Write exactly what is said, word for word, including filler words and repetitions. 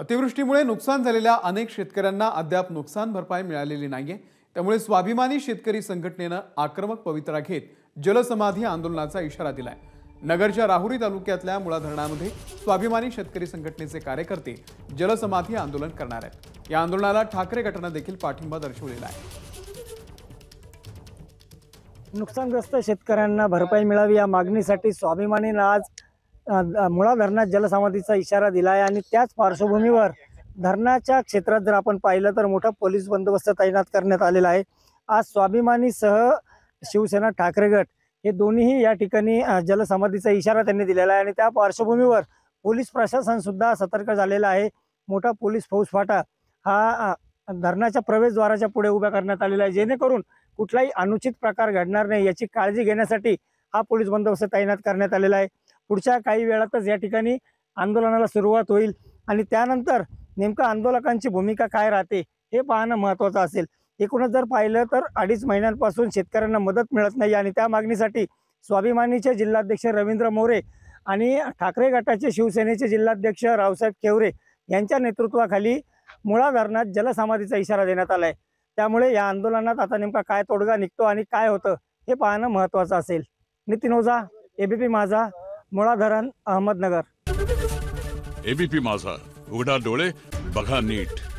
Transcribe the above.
अतिवृष्टीमुळे नुकसान झालेल्या अनेक शेतकऱ्यांना अद्याप नुकसान भरपाई मिळालेली नाहीये। त्यामुळे स्वाभिमानी शेतकरी संघटनेने आक्रमक पवित्रा घेत जलसमाधी आंदोलनाचा इशारा दिलाय। नगरच्या राहुरी तालुक्यातल्या मुळा धरणामध्ये स्वाभिमानी शेतकरी संघटनेचे कार्यकर्ते जलसमाधी आंदोलन करणार आहेत। या आंदोलनाला ठाकरे गटाने देखील पाठिंबा दर्शवलेला आहे। नुकसानग्रस्त शेतकऱ्यांना भरपाई मिळावी या मागणीसाठी स्वाभिमानीने आज मुळा धरणात जलसमाधीचा इशारा दिला आहे आणि त्याच पार्श्वभूमीवर धरणाच्या क्षेत्रात जर आपण पाहिलं तर मोठा पोलीस बंदोबस्त तैनात करण्यात आलेला आहे। आज स्वाभिमानीसह शिवसेना ठाकरे गट हे दोन्हीही या ठिकाणी जलसमाधीचा इशारा त्यांनी दिलेला आहे आणि त्या पार्श्वभूमीवर पोलीस प्रशासन सुद्धा सतर्क झालेला आहे। मोठा पोलीस फौजफाटा हा धरणाच्या प्रवेशद्वाराच्या पुढे उभा करण्यात आलेला आहे, जेणेकरून कुठलाही अनुचित प्रकार घडणार नाही याची काळजी घेण्यासाठी हा पोलीस बंदोबस्त तैनात करण्यात आलेला आहे। पुढच्या काही वेळातच या ठिकाणी आंदोलनाला सुरुवात होईल आणि त्यानंतर नेमका आंदोलकांची भूमिका काय राहते हे पाहणं महत्त्वाचं असेल। एकूणच जर पाहिलं तर अडीच महिन्यांपासून शेतकऱ्यांना मदत मिळत नाही आणि त्या मागणीसाठी स्वाभिमानीचे जिल्हाध्यक्ष रवींद्र मोरे आणि ठाकरे गटाचे शिवसेनेचे जिल्हाध्यक्ष रावसाहेब केवरे यांच्या नेतृत्वाखाली मुळा धरणात जलसमाधीचा इशारा देण्यात आला आहे। त्यामुळे या आंदोलनात आता नेमका काय तोडगा निघतो आणि काय होतं हे पाहणं महत्त्वाचं असेल। नितीन ओझा, एबीपी माझा, मुळा धरण, अहमदनगर। एबीपी माझा, उघडा डोळे बघा नीट।